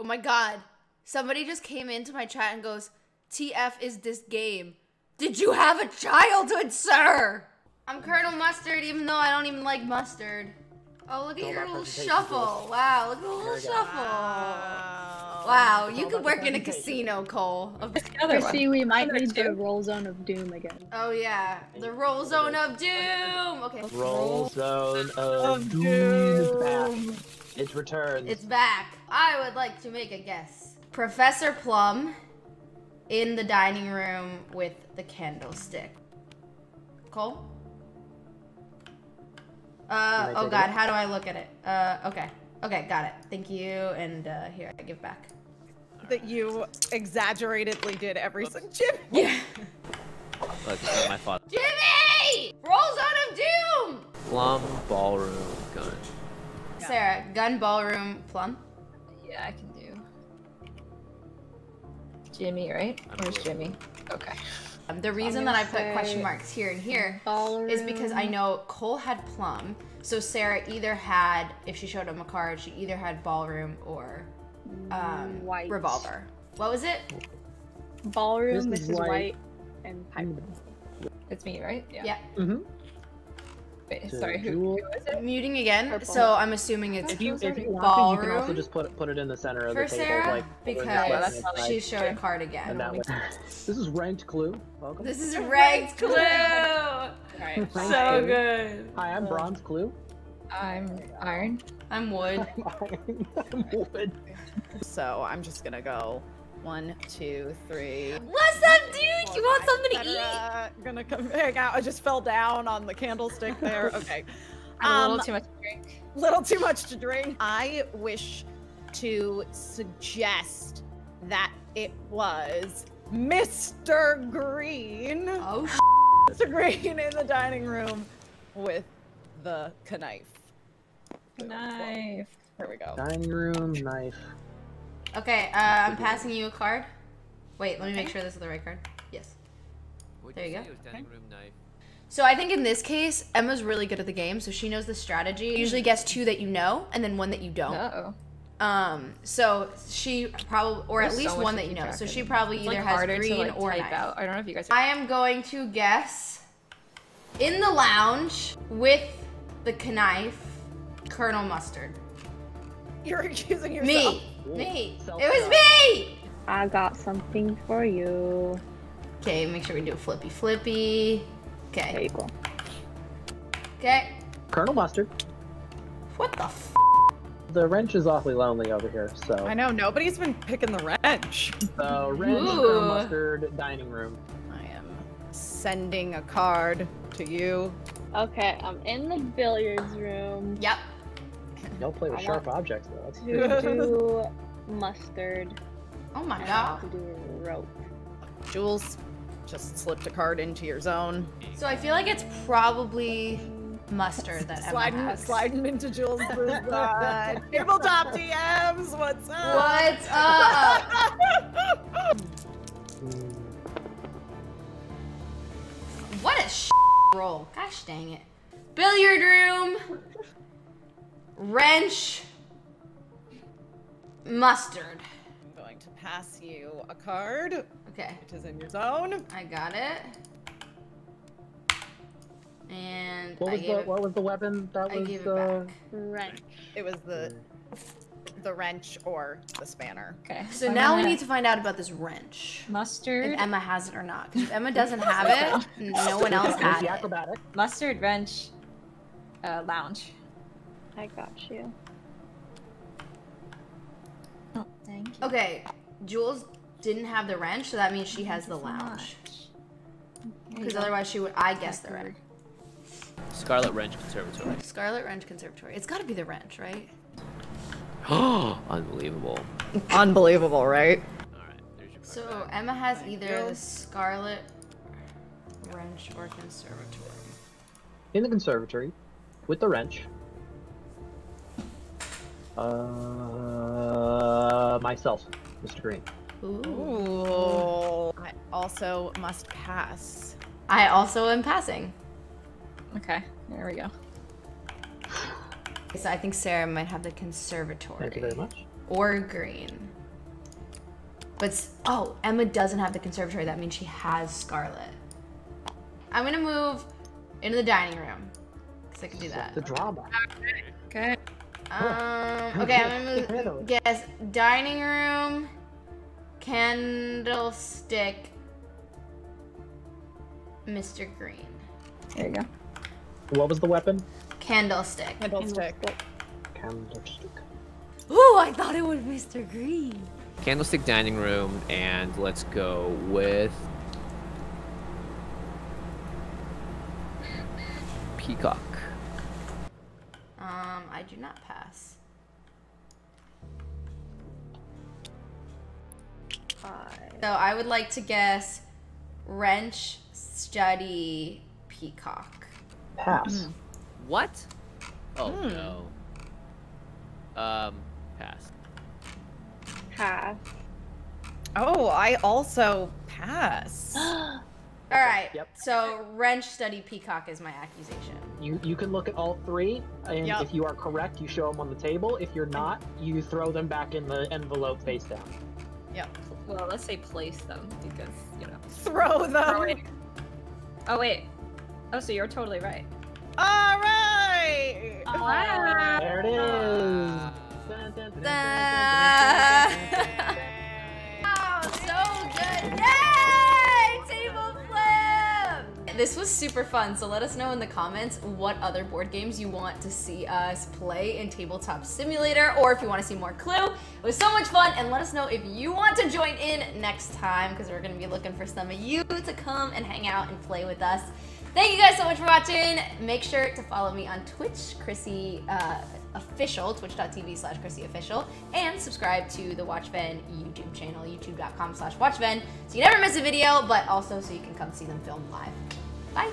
Oh my god. Somebody just came into my chat and goes, TF is this game. Did you have a childhood, sir? I'm Colonel Mustard, even though I don't even like mustard. Oh, look at your little shuffle. Wow, look at the little shuffle. Wow, you could work in a casino, Cole. Chrissy, we might need the roll zone of doom again. Oh yeah, the roll zone of doom. Okay. Roll zone of doom is back. It's returned. It's back. I would like to make a guess. Professor Plum in the dining room with the candlestick. Cole? Oh god, how do I look at it? Okay. Okay, got it. Thank you, and here, I give back. That you exaggeratedly did every single- Jimmy! Yeah! Look, it's not my fault. Jimmy! Rolls out of doom! Plum, ballroom, gun. Sarah, gun, ballroom, plum? Yeah, I can do. Jimmy, right? Where's Jimmy? Okay. The reason that I put question marks here and here is because I know Cole had plum, so Sarah either had, if she showed him a card, she either had ballroom or revolver. What was it? Ballroom, Mrs. White, and Piper. It's me, right? Yeah. Wait, sorry, who was it? Muting again, purple. So I'm assuming it's if you ballroom. Want to, you can also just put it in the center of the table, Sarah, like because she showed a card again. That way. This is ranked Clue. Welcome. This is ranked Clue. All right, so good. Hi, I'm Bronze Clue. I'm Iron. I'm Wood. I'm Wood. So I'm just gonna go. 1, 2, 3. What's up, dude? 4, you want something to eat? I'm gonna come back out. I just fell down on the candlestick there. Okay. A little too much to drink. Little too much to drink. I wish to suggest that it was Mr. Green. Oh, Mr. Green in the dining room with the knife. Knife. There we go. Dining room knife. Okay, I'm passing you a card. Wait, let me make sure this is the right card. Yes. There you go. Okay. So I think in this case, Emma's really good at the game, so she knows the strategy. You usually guess two that you know, and then one that you don't. Uh-oh. So she probably, or at least one that you know. So she probably either has green or knife. I don't know if you guys are. I am going to guess in the lounge with the knife, Colonel Mustard. You're accusing yourself. Me. It was me! I got something for you. Okay, make sure we do a flippy. Okay. There you go. Okay. Colonel Mustard. What the f? The wrench is awfully lonely over here, so. I know, nobody's been picking the wrench. So, wrench, Colonel Mustard, dining room. I am sending a card to you. Okay, I'm in the billiards room. Yep. Don't play with sharp objects, though. That's do mustard. Oh my god. Do rope. Jules just slipped a card into your zone. So I feel like it's probably mustard that Emma has. Sliding into Jules' room. Tabletop DMs, what's up? What's up? What a roll. Gosh dang it. Billiard room. Wrench, mustard. I'm going to pass you a card. Okay. It is in your zone. I got it. And what was the weapon that was? I gave it back. Wrench. It was the wrench or the spanner. Okay. So now we need to find out about this wrench. Mustard. If Emma has it or not. Because if Emma doesn't have it, no one else has it. Acrobatic. Mustard, wrench, lounge. I got you. Oh, thank you. Okay, Jules didn't have the wrench, so that means she has the lounge. Because otherwise she would, I guess, the wrench. Scarlet Wrench Conservatory. Scarlet Wrench Conservatory. It's gotta be the wrench, right? Oh, unbelievable. Unbelievable, right? Alright, there's your card. So, Emma has either the Scarlet Wrench or Conservatory. In the Conservatory, with the wrench. Myself, Mr. Green. Ooh. I also must pass. I also am passing. Okay, there we go. So I think Sarah might have the conservatory. Thank you very much. Or green. But, oh, Emma doesn't have the conservatory. That means she has Scarlet. I'm gonna move into the dining room. Cause I can do that. The drama. Okay. Okay, I'm gonna move, guess, dining room, candlestick, Mr. Green. There you go. What was the weapon? Candlestick. Candlestick. Candlestick. Ooh, I thought it was Mr. Green. Candlestick, dining room, and let's go with Peacock. I do not pass. 5. So I would like to guess wrench, study, Peacock. Pass. Mm. What? Oh no. Pass. Pass. Oh, I also pass. All right. Yep. So wrench, study, Peacock is my accusation. You can look at all three, and if you are correct, you show them on the table. If you're not, you throw them back in the envelope face down. Yep. Well, let's say place them because you know. Throw them. Oh wait. Oh, so you're totally right. All right. Wow. There it is. Wow, so good. Yay! Table flip. This was super fun. So let us know in the comments what other board games you want to see us play in Tabletop Simulator, or if you want to see more Clue. It was so much fun, and let us know if you want to join in next time because we're gonna be looking for some of you to come and hang out and play with us. Thank you guys so much for watching. Make sure to follow me on Twitch, Chrissy Official, twitch.tv/ChrissyOfficial, and subscribe to the WatchVenn YouTube channel, youtube.com/WatchVenn, so you never miss a video, but also so you can come see them film live. Bye.